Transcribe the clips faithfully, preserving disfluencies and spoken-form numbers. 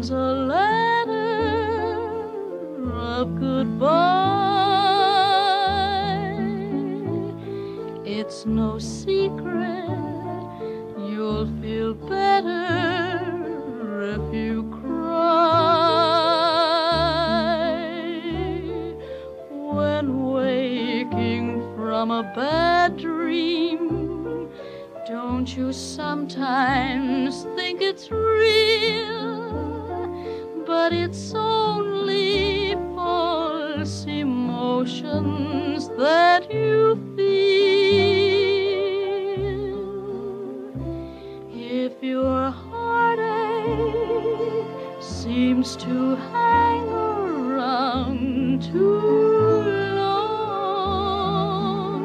comes a letter of goodbye. It's no secret, you'll feel better if you cry. When waking from a bad dream, don't you sometimes think it's real? But it's only false emotions that you feel. If your heartache seems to hang around too long,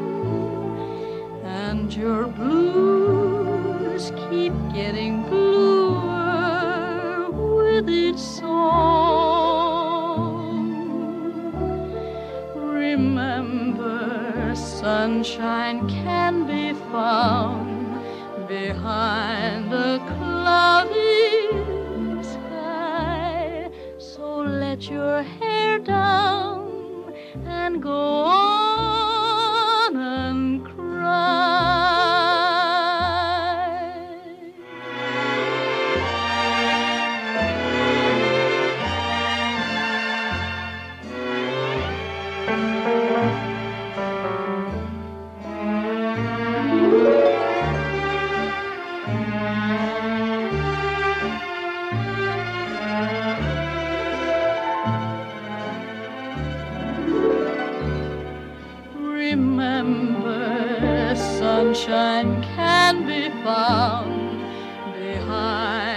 and your blues keep getting bluer with each song, remember, sunshine can be found behind a cloudy sky. So let your hair down and go on and cry. Remember, sunshine can be found behind